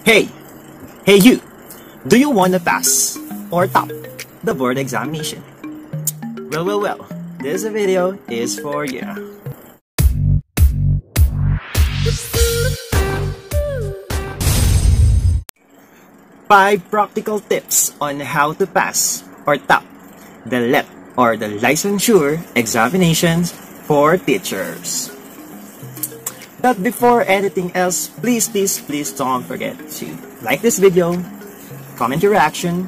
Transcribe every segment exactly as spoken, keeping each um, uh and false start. Hey! Hey you! Do you wanna pass or top the board examination? Well, well, well, this video is for you. five practical tips on how to pass or top the L E T or the licensure examinations for teachers. But before anything else, please, please, please don't forget to like this video, comment your reaction,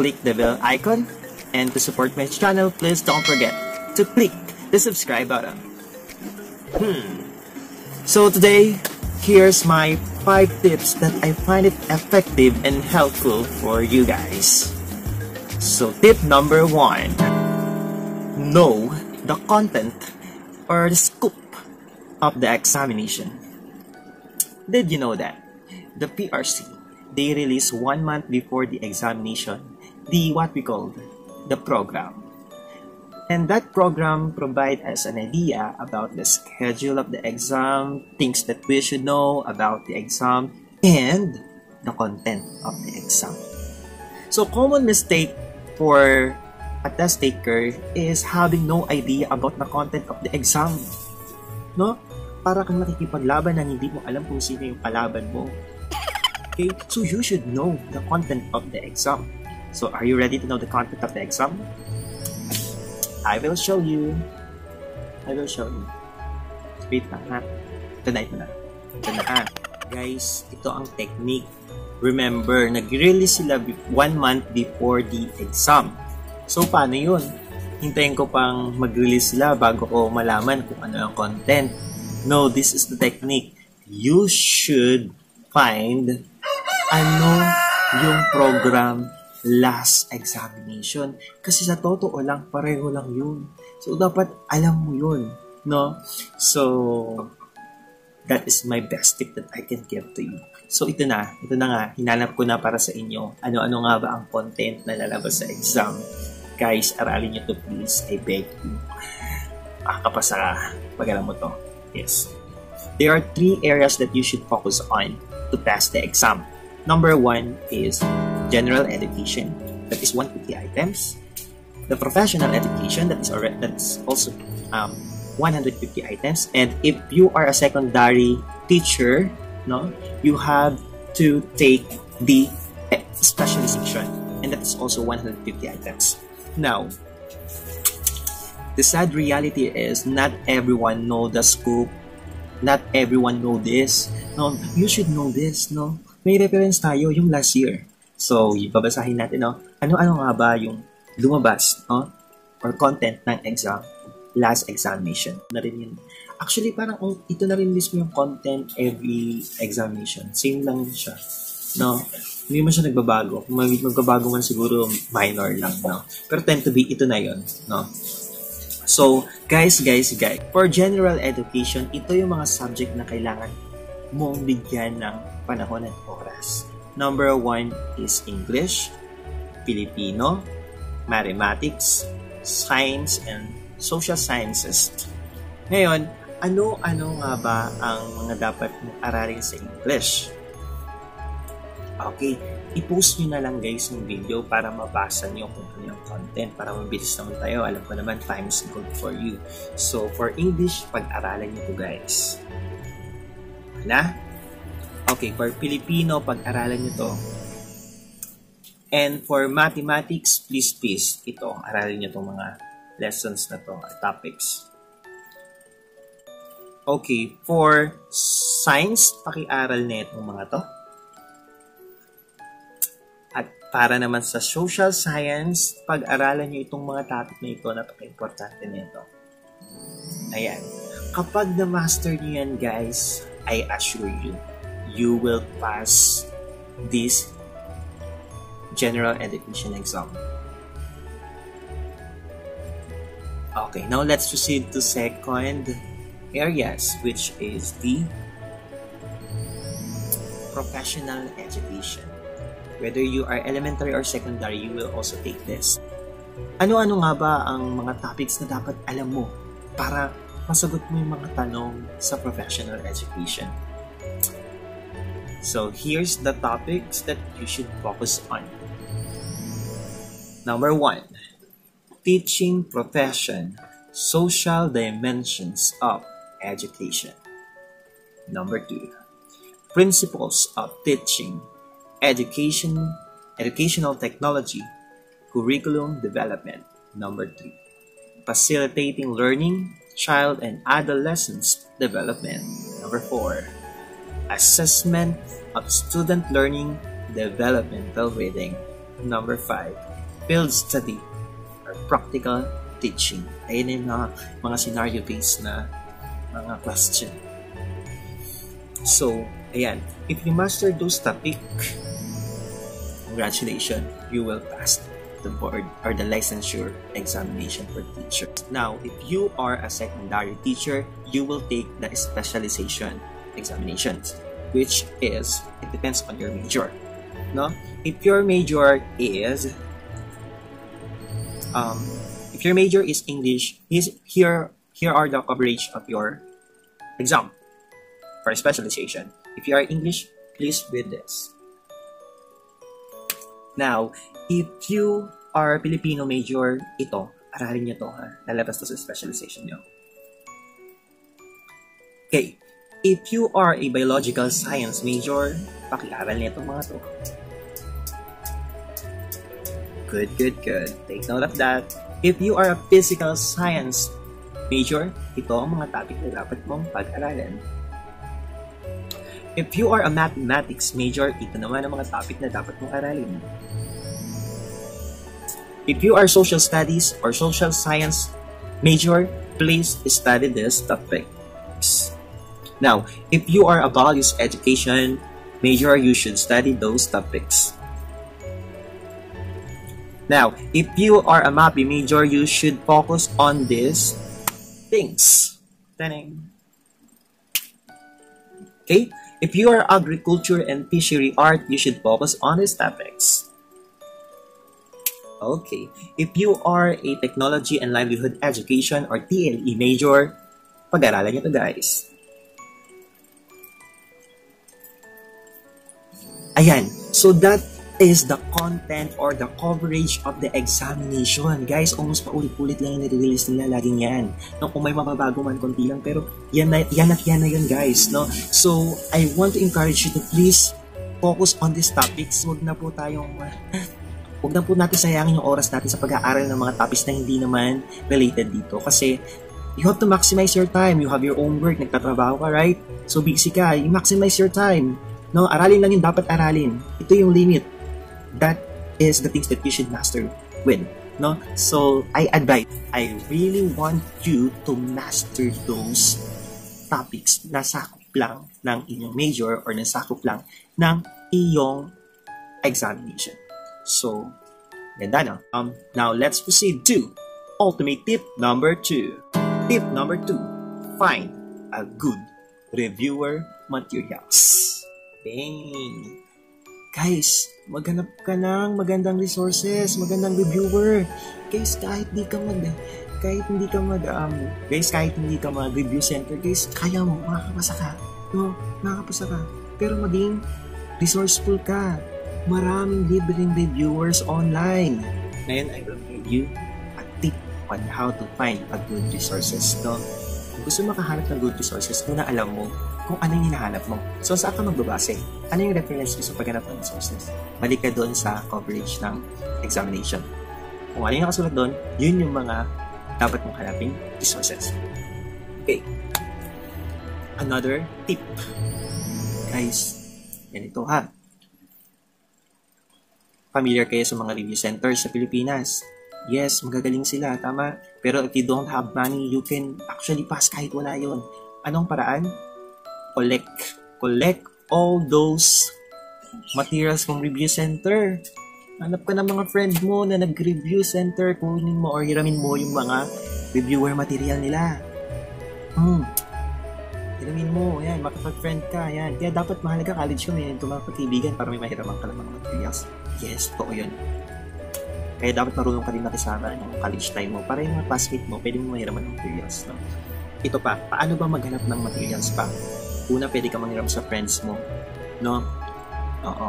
click the bell icon, and to support my channel, please don't forget to click the subscribe button. Hmm. So today, here's my five tips that I find it effective and helpful for you guys. So tip number one, know the content or the scoop of the examination. Did you know that the P R C, they release one month before the examination the what we call the program, and that program provides us an idea about the schedule of the exam, things that we should know about the exam, and the content of the exam. So common mistake for a test taker is having no idea about the content of the exam. No? Para kang nakikipaglaban na hindi mo alam kung sino yung kalaban mo. Okay? So you should know the content of the exam. So are you ready to know the content of the exam? I will show you. I will show you. Wait na ha. Ito na, ito na. Ito na ha. Guys, ito ang technique. Remember, nag-release sila one month before the exam. So paano yun? Hintayin ko pang mag-release sila bago ko malaman kung ano ang content. No, this is the technique. You should find ano yung program last examination. Kasi sa totoo lang, pareho lang yun. So, dapat alam mo yun. No? So, that is my best tip that I can give to you. So, ito na. Ito na nga. Hinanap ko na para sa inyo. Ano-ano nga ba ang content na lalabas sa exam? Guys, aralin nyo to please. I beg you. Makakapasa ka pag alam mo to. Yes. There are three areas that you should focus on to pass the exam. Number one is general education, that is one fifty items. The professional education, that is already, that's also um, one hundred fifty items. And if you are a secondary teacher, no, you have to take the specialization, and that is also one hundred fifty items. Now, the sad reality is not everyone know the scoop. Not everyone know this. No, you should know this, no? May reference tayo yung last year. So, babasahin natin, no? Ano-ano nga ba yung lumabas, no? Or content ng exam, last examination. Na rin yun. Actually, parang oh, ito na rin mismo yung content every examination. Same lang siya, no? Hindi mo siya nagbabago. Mag magbabago man siguro minor lang, no? Pero tend to be ito na yun, no? So, guys, guys, guys, for general education, ito yung mga subject na kailangan mong bigyan ng panahon at oras. Number one is English, Filipino, Mathematics, Science, and Social Sciences. Ngayon, ano-ano nga ba ang mga dapat mong aralin sa English? Okay, i-post nyo na lang guys yung video para mabasa nyo kung ano yung content. Para mabilis naman tayo, alam ko naman, time is good for you. So, for English, pag-aralan nyo to guys. Wala? Okay, for Filipino, pag-aralan nyo to. And for Mathematics, please, please, ito, aralin nyo itong mga lessons na to, topics. Okay, for Science, paki-aral na itong mga to. At para naman sa social science, pag-aralan nyo itong mga topic na ito, napaka-importante nito. Ayan. Kapag na-master nyo yan, guys, I assure you, you will pass this general education exam. Okay, now let's proceed to second areas, which is the professional education. Whether you are elementary or secondary, you will also take this. Ano-ano nga ba ang mga topics na dapat alam mo para masagot mo yung mga tanong sa professional education? So here's the topics that you should focus on. Number one, teaching profession, social dimensions of education. Number two, principles of teaching, education, educational technology, curriculum development. Number three, facilitating learning, child and adolescents development. Number four, assessment of student learning, developmental grading. Number five, field study or practical teaching. Ayun yung mga, mga scenario-based na mga question. So, ayan, if you master those topic, congratulations, you will pass the board or the licensure examination for teachers. Now, if you are a secondary teacher, you will take the specialization examinations, which is, it depends on your major. No? If your major is um, if your major is English, is here here are the coverage of your exam for specialization. If you are English, please read this. Now, if you are Filipino major, ito, aralin nyo to ha, lalabas to sa specialization nyo. Okay, if you are a biological science major, pakiaral nyo itong mga to. Good, good, good. Take note of that. If you are a physical science major, ito ang mga topic na dapat mong pag-aralan. If you are a mathematics major, ito naman ang mga topic na dapat mong aralin. If you are social studies or social science major, please study this topics. Now, if you are a values education major, you should study those topics. Now, if you are a MAPEH major, you should focus on these things. Okay? If you are agriculture and fishery art, you should focus on these topics. Okay. If you are a technology and livelihood education or T L E major, pag-aralan nyo to, guys. Ayan. So that is the content or the coverage of the examination. Guys, almost paulit-ulit lang yung nire-release nila. Laging yan. No, kung may mababago man, konti lang. Pero yan na yan, na, yan na yun, guys. No? So, I want to encourage you to please focus on these topics. Huwag na po tayong... Huwag na po natin sayangin yung oras natin sa pag-aaral ng mga topics na hindi naman related dito. Kasi, you have to maximize your time. You have your own work. Nagtatrabaho ka, right? So, busy ka. You maximize your time. No, aralin lang yung dapat aralin. Ito yung limit. That is the things that you should master with. No? So, I advise, I really want you to master those topics na sakop lang ng inyong major or na sakop lang ng iyong examination. So, ganda na. Um, now, let's proceed to ultimate tip number two. Tip number two, find a good reviewer materials. Bang! Guys, maghanap ka ng magandang resources, magandang reviewer. Guys, kahit hindi ka mag... Kahit hindi ka mag... Um, guys, kahit hindi ka mag-review center, guys, kaya mo, makakapasa ka. No, makakapasa ka. Pero maging resourceful ka. Maraming libreng reviewers online. Ngayon, I will give you a tip on how to find a good resources. So, kung gusto makahanap ng good resources, muna alam mo kung ano yung hinahanap mo. So, saan ka magbabase? Ano yung reference mo sa paghanap ng resources? Balik ka doon sa coverage ng examination. Kung ano yung nakasulat doon, yun yung mga dapat mong hanapin resources. Okay. Another tip. Guys, yan ito ha. Familiar kayo sa mga review centers sa Pilipinas. Yes, magagaling sila, tama. Pero if you don't have money, you can actually pass kahit wala yon. Anong paraan? Collect. Collect all those materials from review center. Hanap ka ng mga friend mo na nag-review center. Kunin mo or hiramin mo yung mga reviewer material nila. Hmm. Hiramin mo. Ayan, makapag-friend ka. Ayan. Kaya dapat mahalaga college kami. Ito mga kaibigan para may mahiraman ka ng mga materials. Yes, totoo yun. Kaya dapat marunong ka rin nakisama ng college time mo. Para yung mga classmate mo, pwede mo mahiraman ng materials. No? Ito pa, paano ba maghanap ng materials pa? Una, pwede ka manghiram sa friends mo. No? Oo.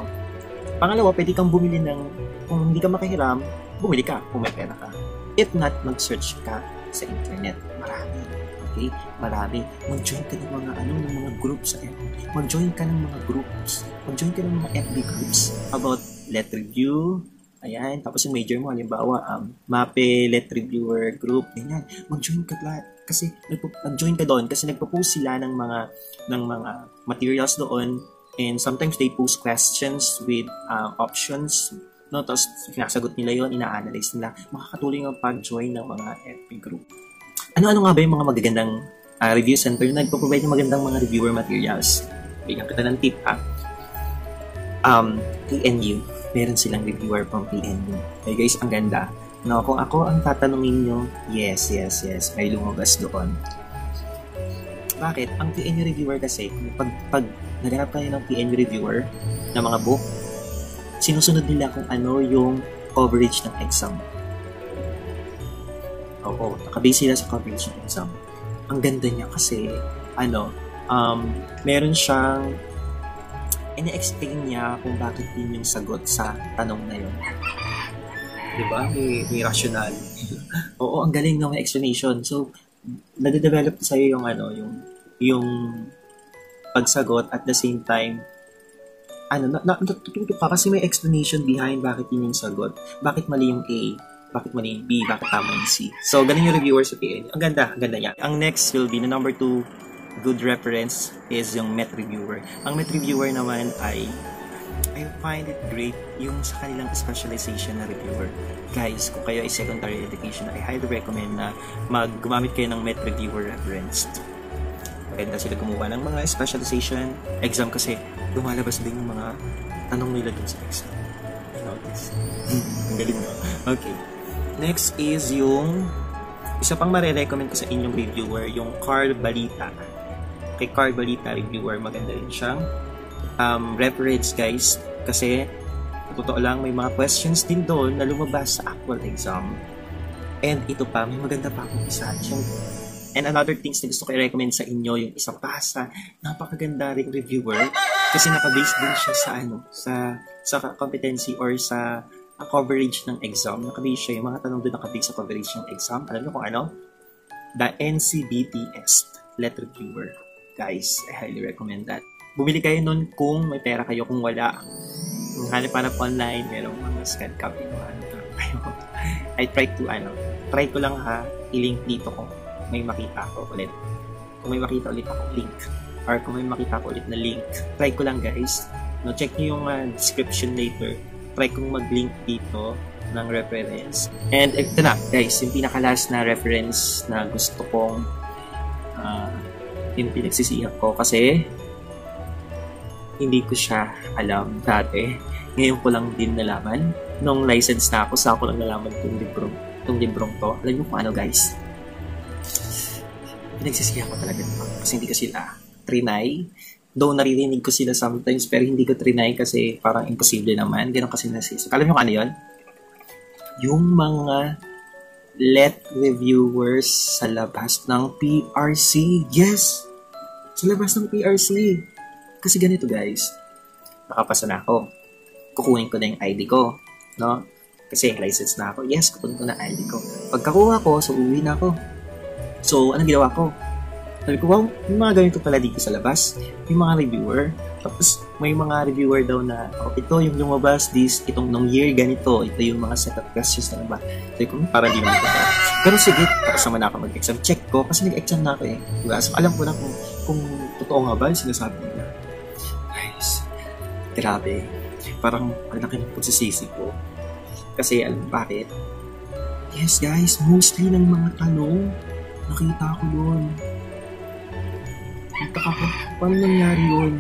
Pangalawa, pwede kang bumili ng, kung hindi ka makahiram, bumili ka kung may pera ka. If not, mag-search ka sa internet. Marami. Okay? Marami. Mag-join ka ng mga, ano, ng mga groups sa F B. Mag-join ka ng mga groups. Mag-join ka ng mga F B groups about L E T review. Ayan. Tapos yung major mo, halimbawa, um, MAPEH, L E T reviewer group. Ayan. Mag-join ka lahat. Kasi, mag-join ka doon. Kasi nagpo-post sila ng mga, ng mga materials doon. And sometimes they post questions with uh, options, no? Tapos sinasagot nila yon, ina-analyze nila. Makakatulong ang pag-join ng mga F B group. Ano-ano nga ba yung mga magagandang uh, review center na nagpo-provide ng magandang mga reviewer materials? Bigyan kita ng tip, ha? Um, P N U. Meron silang reviewer from P N U. Hey guys, ang ganda. No, kung ako ang tatanungin nyo, yes, yes, yes, may lumabas doon. Bakit? Ang P N U reviewer kasi, pag, pag naganap kayo ng P N U reviewer ng mga book, sinusunod nila kung ano yung coverage ng exam. Oo, nakabase sila sa coverage ng exam. Ang ganda niya kasi, ano, um, meron siyang, ina-explain niya kung bakit din yung sagot sa tanong na yun. Diba? May, may rational. Oo, ang galing ng explanation. So, nade-develop sa'yo yung ano, yung yung pagsagot at the same time ano, natututo ka kasi may explanation behind bakit yun yung sagot, bakit mali yung A, bakit mali yung B, bakit tama yung C. So, ganun yung reviewers sa P N U. Ang ganda, ang ganda niya. Ang next will be, the number two good reference is yung M E T reviewer. Ang M E T reviewer naman ay I find it great yung sa kanilang specialization na reviewer. Guys, kung kayo ay secondary education, I highly recommend na mag-gumamit kayo ng M E T reviewer reference. Maganda sila kumuha ng mga specialization exam kasi lumalabas din yung mga tanong nila dun sa exam. I notice. Ang galing mo. Okay. Next is yung isa pang marirecommend ko sa inyong reviewer, yung Carl Balita. Kay Carl Balita reviewer, maganda rin siyang Um, reference, guys, kasi totoo lang may mga questions din doon na lumabas sa actual exam. And ito pa, may maganda pa akong isa. And another things na gusto ko i-recommend sa inyo, yung isa pa sa napakaganda ring reviewer kasi nakabase din siya sa ano, sa sa competency or sa uh, coverage ng exam. Nakabase siya, yung mga tanong doon nakabase sa coverage ng exam. Alam niyo kung ano? The N C B T S L E T reviewer. Guys, I highly recommend that. Bumili kayo nun kung may pera kayo, kung wala. Kung hanap-hanap online, merong mga scan copy ko. I try to, ano, try ko lang ha, i-link dito kung may makita ko ulit. Kung may makita ulit ako, link. Or kung may makita ko ulit na link. Try ko lang, guys. No, check nyo yung uh, description later. Try kong mag-link dito ng reference. And ito na, guys, yung pinaka-last na reference na gusto kong uh, yung pinagsisiyak ko kasi hindi ko siya alam dati. Ngayon ko lang din nalaman. Nung license na ako, sa ako lang nalaman itong librong, itong librong to. Alam niyo kung ano, guys? Pinagsisiya ko talaga ito. Kasi hindi ko sila trinay. Though naririnig ko sila sometimes, pero hindi ko trinay kasi parang imposible naman. Ganun kasi nasisip. Alam niyo kung ano yun? Yung mga L E T reviewers sa labas ng P R C. Yes! Sa labas ng P R C. Kasi ganito, guys, nakapasa na ako. Kukunin ko na yung I D ko, no? Kasi license na ako. Yes, kukunin ko na I D ko. Pagkakuha ko, so uwi na ako. So, anong ginawa ko? Sabi ko, wow, may mga ganito pala dito sa labas. May mga reviewer. Tapos, may mga reviewer daw na, oh, ito yung lumabas, this, itong nung year, ganito. Ito yung mga set of questions na ba? Sabi ko, para di mo ito. Pero sige, kasama na ako mag-exam. Check ko, kasi nag-exam na ako eh. Diba? So, alam ko na kung, kung totoo nga ba yung sinasabi nila. Grabe. Parang ang laki ng pagsisisi ko. Kasi alam bakit? Yes, guys. Mostly ng mga tanong nakita ko doon. Nakita ko. Paano nangyari yun?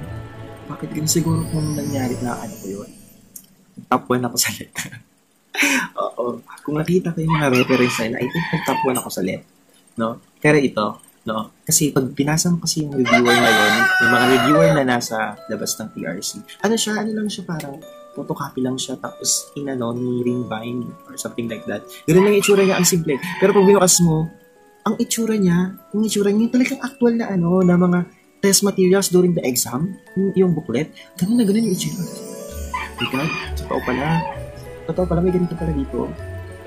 Bakit ganun siguro kung nangyari na ano ko yun? Top one ako sa L E T. Oo. Kung nakita ko yung mga reference na yun, I think nag-top one ako sa L E T. No? Kaya ito. No? Kasi pag binasa mo kasi yung reviewer ngayon, yung mga reviewer na nasa labas ng P R C, ano siya, ano lang siya, parang photocopy lang siya, tapos inano, ni ring bind or something like that. Ganun lang yung itsura niya, ang simple. Pero pag binukas mo, ang itsura niya, yung itsura niya, yung talagang actual na ano, na mga test materials during the exam, yung, yung booklet, ganun na ganun yung itsura. Diba? Totoo pala. Totoo pala, may ganito pala dito.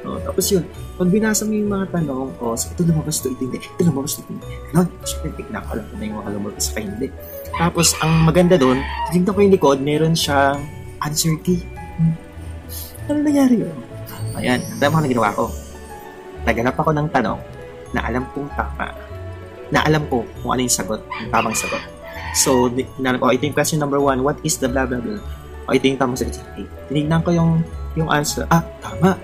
O, tapos yun, pag binasa mo yung mga tanong, o, ito lumabas, ito itindi, ito lumabas, ito itindi, ganon, syempre, nakakalam ko na yung mga lumabas ka hindi. Tapos, ang maganda doon, tignan ko yung likod, meron siyang answer key. Hmm. Ano nangyari yun? Ayan, alam mo na ginawa ko. Naganap ako ng tanong na alam kong tama, na alam ko kung ano yung sagot, yung tamang sagot. So, na, o, ito yung question number one, what is the blah blah blah? O, ito yung tamang sagot. Okay. Tinignan ko yung, yung answer, ah, tama.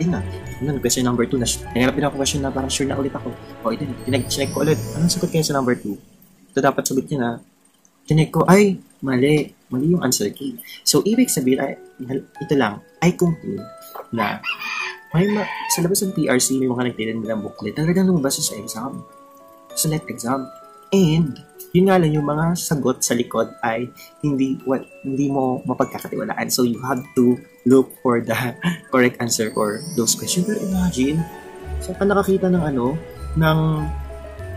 Tingnan, tingnan, question number two na, nangarap din ako question na parang sure na ulit ako. O, ito, tinag-check ko ulit. Anong sagot kayo sa number two? Ito dapat sagot niya na, tinig ko, ay, mali, mali yung answer key. So, ibig sabihin, ay, ito lang, I conclude na, may ma sa labas ng P R C, may mga nagtitin nilang booklet, talagang lumabas sa exam, sa L E T exam. And, yun nga lang, yung mga sagot sa likod ay hindi well, hindi mo mapagkakatiwalaan. So, you have to look for the correct answer for those questions. Pero imagine, saan ka nakakita ng ano, ng,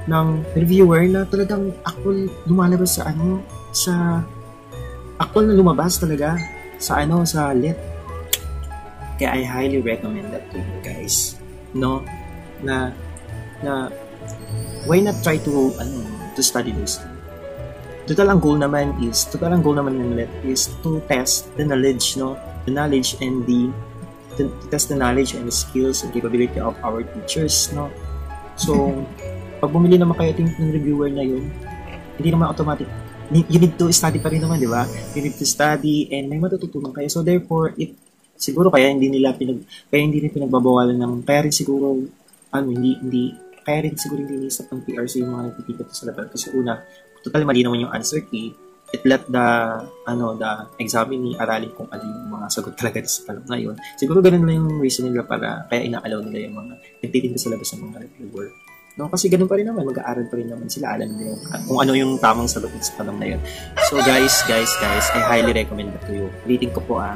ng reviewer na talagang actual lumalabas sa ano, sa, actual na lumabas talaga sa ano, sa L E T. Kaya I highly recommend that to you guys. No? Na, na, why not try to, ano, to study this. Total ang goal naman is, total ang goal naman ng L E T is to test the knowledge, no? The knowledge and the, to, to test the knowledge and the skills and capability of our teachers, no? So, pag bumili naman kayo ito ng reviewer na yun, hindi naman automatic. You need to study pa rin naman, di ba? You need to study and may matututunan kayo. So, therefore, it, siguro kaya hindi nila pinag, kaya hindi nila pinagbabawalan ng parents siguro, ano, hindi, hindi, kaya rin siguro hindi nisap ng P R C yung mga nagtitipot sa labas. Kasi una, total mali naman yung answer key. It let the, ano, the examine aralin kung ano yung mga sagot talaga sa talong ngayon. Siguro ganun lang yung reason nila para kaya ina-allow nila yung mga nagtitipot sa labas ng mga reviewer. No, kasi ganun pa rin naman, mag-aaral pa rin naman sila, alam nila kung ano yung tamang sagot sa talong na yun. So guys, guys, guys, I highly recommend that to you. Ulitin ko po ah,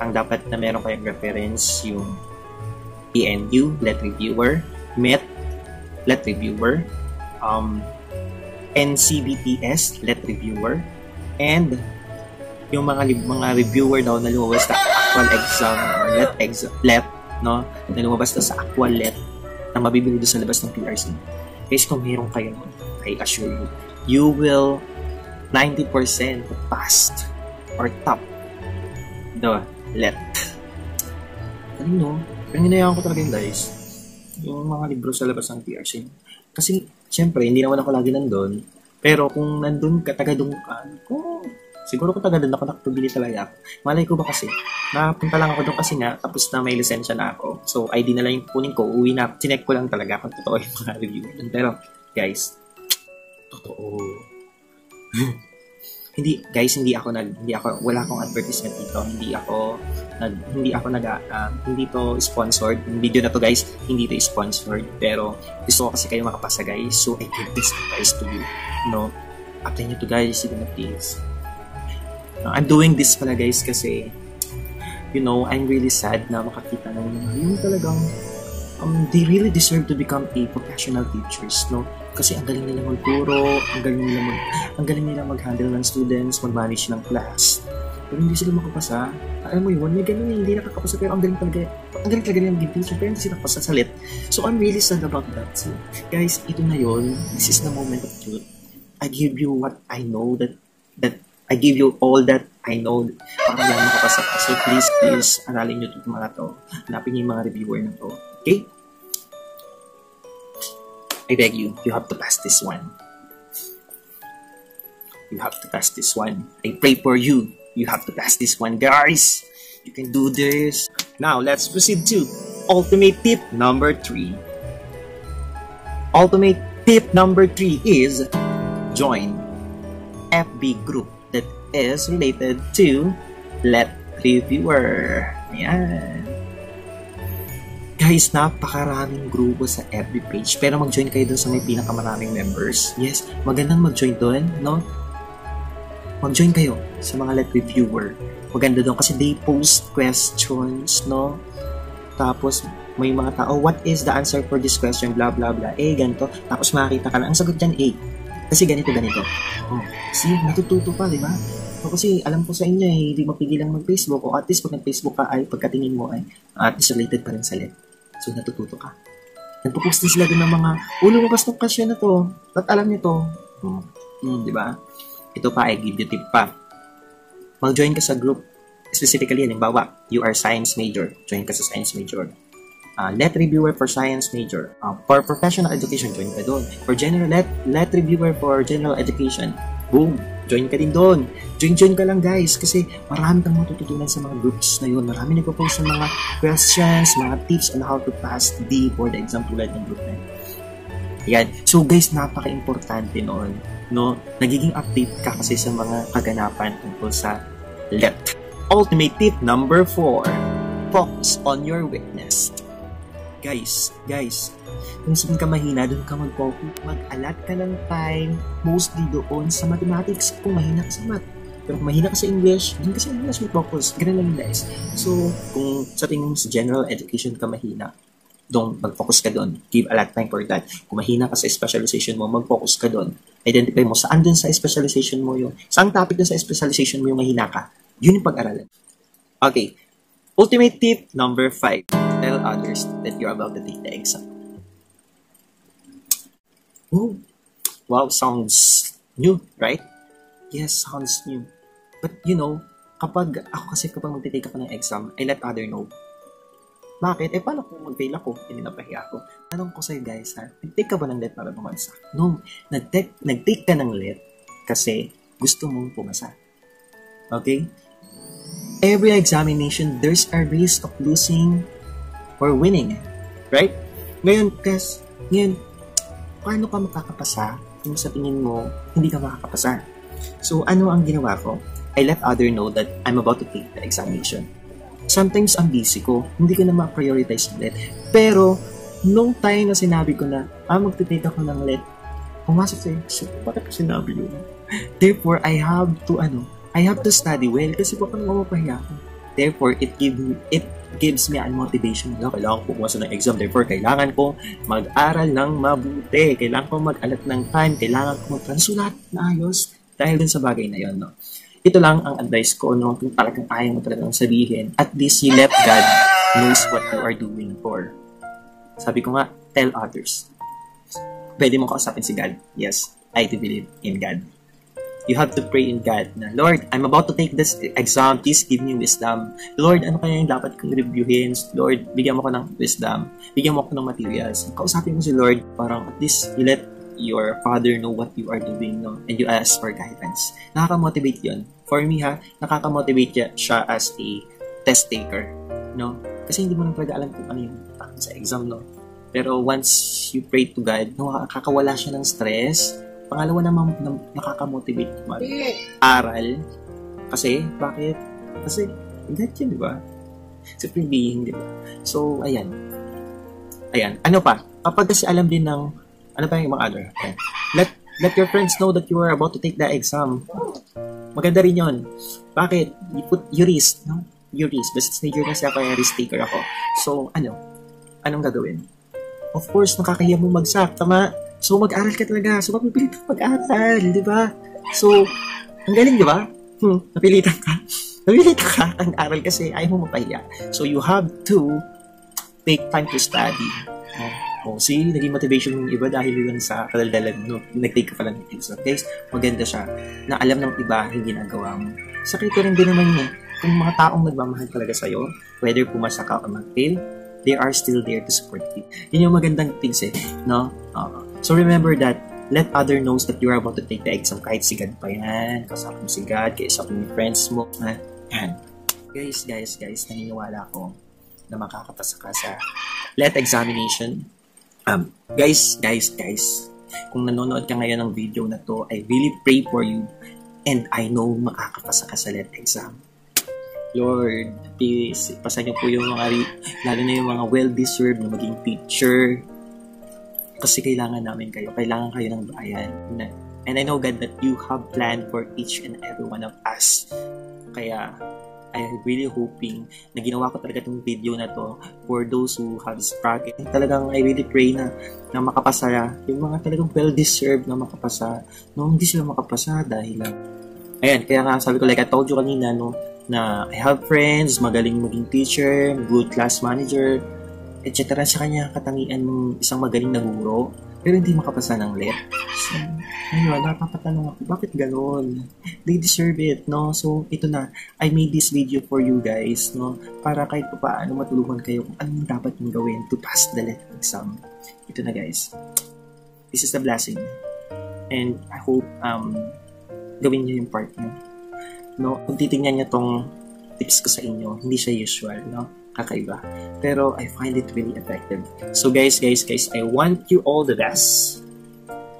ang dapat na meron kayong reference yung P N U, L E T Reviewer, M E T, L E T Reviewer, um, N C B T S, L E T Reviewer, and yung mga mga reviewer daw na lumabas sa actual exam, L E T exam, L E T, no? Na lumabas na sa actual L E T na mabibili doon sa labas ng P R C. Guys, kung meron kayo nun, I assure you, you will ninety percent pass or top the L E T. Ano no? Panginayahan ko talaga yung guys. Yung mga libro sa labas ng P R C. Kasi, syempre, hindi naman ako lagi nandun. Pero kung nandun ka, taga doon ka, oh, siguro kung taga doon ako, nakapabili talaga ako. Malay ko ba kasi, napunta lang ako doon kasi nga, tapos na may lisensya na ako. So, I D na lang yung kunin ko, uwi na, sinek ko lang talaga kung totoo yung mga review. Pero, guys, totoo. Hindi, guys, hindi ako nag, hindi ako, wala akong advertisement dito, hindi ako, nag, hindi ako nag, uh, hindi to sponsored, yung video na to guys, hindi to sponsored, pero gusto ko kasi kayo makapasa guys, so I give this advice to you, no, apply nyo to guys, even if please. Uh, I'm doing this pala guys kasi, you know, I'm really sad na makakita ng yung talagang, um, they really deserve to become a professional teachers, no, kasi ang galing nila magturo, ang galing nila mag, ang galing nila mag-handle ng students, mag-manage ng class. Pero hindi sila makapasa. Alam mo yun, may ganun hindi nakakapasa pero ang galing talaga, ang galing talaga nila maging teacher pero hindi sila nakapasa sa L E T. So I'm really sad about that. So, guys, ito na yun. This is the moment of truth. I give you what I know that, that I give you all that I know para lang makapasa ka. So please, please, aralin nyo ito mga to. Hanapin yung mga reviewer na to. Okay? I beg you, you have to pass this one. You have to pass this one. I pray for you. You have to pass this one, guys. You can do this. Now, let's proceed to ultimate tip number three. Ultimate tip number three is join F B group that is related to L E T Reviewer. Ayan. Guys, napakaraming grupo sa F B page. Pero mag-join kayo dun sa may pinakamaraming members. Yes, magandang mag-join dun, no? Mag-join kayo sa mga L E T Reviewer. Maganda dun kasi they post questions, no? Tapos, may mga tao, what is the answer for this question? Blah, blah, blah. Eh, ganito. Tapos makikita ka lang, ang sagot dyan, eh. Kasi ganito, ganito. Oh, see, natututo pa, di ba? No, kasi alam ko sa inyo eh, hindi mapigilang mag-Facebook, o at least pag nag-Facebook ka ay pagkatingin mo ay at least related pa rin sa L E T. So natututo ka. Nagpo-post din sila ng mga ulo mabas ng kasya na to at alam niyo to. Hmm. Hmm, di ba? Ito pa ay give you tip pa. Mag-join ka sa group. Specifically, halimbawa, you are science major. Join ka sa science major. Uh, L E T reviewer for science major. Uh, for professional education, join ka doon. For general L E T, L E T reviewer for general education. Boom! Join ka din doon. Join-join ka lang guys kasi marami kang matututunan sa mga groups na yun. Marami nagpo-post ng mga questions, mga tips on how to pass D for the exam tulad ng group na yun. Ayan. So guys, napaka-importante noon. No? Nagiging update ka kasi sa mga kaganapan tungkol sa L E T. Ultimate tip number four. Focus on your weakness. Guys, guys, kung saan ka mahina, doon ka mag-focus. Mag-alat ka ng time, mostly doon sa mathematics, kung mahina ka sa math. Pero kung mahina ka sa English, doon ka sa English mag-focus. Ganun lang guys. So, kung sa tingin sa general education ka mahina, doon mag-focus ka doon. Give a lot time for that. Kung mahina ka sa specialization mo, mag-focus ka doon. Identify mo saan doon sa specialization mo yung, saan topic doon sa specialization mo yung mahina ka. Yun yung pag-aralan. Okay. Ultimate tip number five. Tell others that you're about to take the exam. Oh, wow, sounds new, right? Yes, sounds new. But you know, kapag ako kasi kapag magtitake ako ng exam, I let other know. Bakit? Eh, paano kung mag-fail ako? Hindi napahiya ako. Anong ko sa'yo guys, ha? Nag-take ka ba ng L E T para pumansa? No, nag-take, nag-take ka ng L E T kasi gusto mong pumasa. Okay? Every examination, there's a risk of losing or winning, right? Ngayon, guys, ngayon, paano ka makakapasa kung sa tingin mo, hindi ka makakapasa? So, ano ang ginawa ko? I let other know that I'm about to take the examination. Sometimes, ang busy ko, hindi ko na ma-prioritize L E T. Pero, nung time na sinabi ko na, ah, magtitake ako ng L E T, pumasok sa exam, bakit ko sinabi yun? Therefore, I have to, ano, I have to study well kasi baka mamapahiya ako. Therefore, it give me, it gives me a motivation na kailangan ko pumasa ng exam. Therefore, kailangan ko mag-aral ng mabuti. Kailangan ko mag-alat ng time. Kailangan ko mag-transulat na ayos dahil din sa bagay na yun. No? Ito lang ang advice ko no, kung talagang ayaw mo talagang sabihin. At least you let God knows what you are doing for. Sabi ko nga, tell others. Pwede mo kausapin si God. Yes, I do believe in God. You have to pray in God na, Lord, I'm about to take this exam. Please give me wisdom. Lord, ano kaya yung dapat kong reviewin? Lord, bigyan mo ko ng wisdom. Bigyan mo ko ng materials. Kausapin mo si Lord, parang at least you let your Father know what you are doing, no? And you ask for guidance. Nakaka-motivate yun. For me, ha, nakaka-motivate siya as a test taker, no? Kasi hindi mo nang talaga alam kung ano yung takot sa exam, no? Pero once you pray to God, nakakawala siya ng stress. Pangalawa naman na nakaka-motivate mag-aral. Kasi, bakit? Kasi, God yun, di ba? Sa being, di ba? So, ayan. Ayan. Ano pa? Kapag kasi alam din ng, ano pa yung mga other? Okay. Let, let your friends know that you are about to take the exam. Maganda rin yun. Bakit? You put, you risk, no? You risk. Business major kasi ako, yung risk taker ako. So, ano? Anong gagawin? Of course, nakakahiya mo magsak. Tama? So, mag-aral ka talaga. So, mapipilit ka mag-aral, di ba? So, ang galing, di ba? Hmm, napilitan ka. Napilitan ka ang aral kasi ayaw mo mapahiya. So, you have to take time to study. Oh, oh see, naging motivation ng iba dahil yun sa kadaldalan. No, nag-take ka pala ng exam. Guys, maganda siya na alam ng iba yung ginagawa mo. Sakit rin din naman yun. Kung mga taong nagmamahal talaga sa'yo, whether pumasa ka o mag-fail, they are still there to support you. Yun yung magandang things eh, no? Uh, So remember that, let other knows that you are about to take the exam. Kahit si God pa yan, kasama mo si God, kaisa mo yung friends mo. Ha? Yan. Guys, guys, guys, naniniwala ako na makakapasa ka sa L E T examination. Um, guys, guys, guys, kung nanonood ka ngayon ng video na to, I really pray for you and I know makakapasa ka sa L E T exam. Lord, please, pasan niyo po yung mga, lalo na yung mga well-deserved na maging teacher. Kasi kailangan namin kayo. Kailangan kayo ng bayan. And I know, God, that you have planned for each and every one of us. Kaya, I'm really hoping na ginawa ko talaga itong video na to for those who have struggled. Talagang, I really pray na, na makapasa yung mga talagang well-deserved na makapasa. Noong hindi sila makapasa dahil lang Ayan, kaya nga sabi ko, like I told you kanina, no, na I have friends, magaling maging teacher, good class manager, et cetera. Sa kanya katangian ng isang magaling na guro, pero hindi makapasa ng L E T. So, ayun, napapatanong ako, bakit gano'n? They deserve it, no? So, ito na, I made this video for you guys, no? Para kahit pa paano matulungan kayo kung anong dapat mong gawin to pass the L E T exam. Ito na guys. This is the blessing. And I hope, um, gawin nyo yung part nyo. No, kung titingnan niyo tong tips ko sa inyo, hindi siya usual, no? Kakaiba. Pero I find it really effective. So guys, guys, guys, I want you all the best.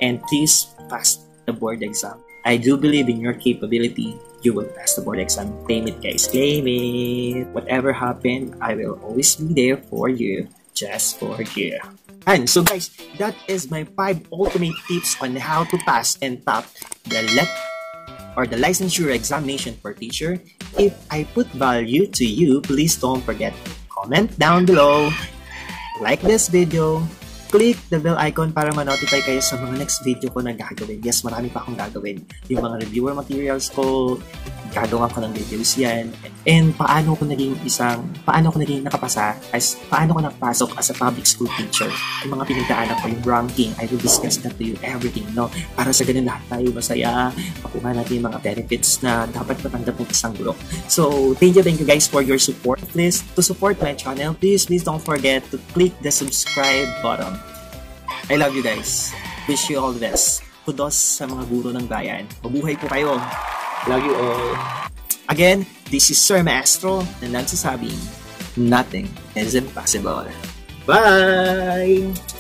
And please pass the board exam. I do believe in your capability. You will pass the board exam. Claim it, guys. Claim it. Whatever happened, I will always be there for you. Just for you. And so guys, that is my five ultimate tips on how to pass and top the L E T or the licensure examination for teacher. If I put value to you, please don't forget to comment down below, like this video, click the bell icon para ma-notify kayo sa mga next video ko na gagawin. Yes, marami pa akong gagawin. Yung mga reviewer materials ko, gagawa ko ng videos yan. And paano ko naging isang, paano ko naging nakapasa, as paano ko nakapasok as a public school teacher. Yung mga pinagdaanan ko, yung ranking, I will discuss that to you, everything, no? Para sa ganun lahat tayo masaya, makuha natin yung mga benefits na dapat matanggap ng isang guro. So, thank you, thank you guys for your support. Please, to support my channel, please, please don't forget to click the subscribe button. I love you guys. Wish you all the best. Kudos sa mga guro ng bayan. Mabuhay po kayo. Love you all. Again, this is Sir Maestro na nagsasabing, nothing is impossible. Bye!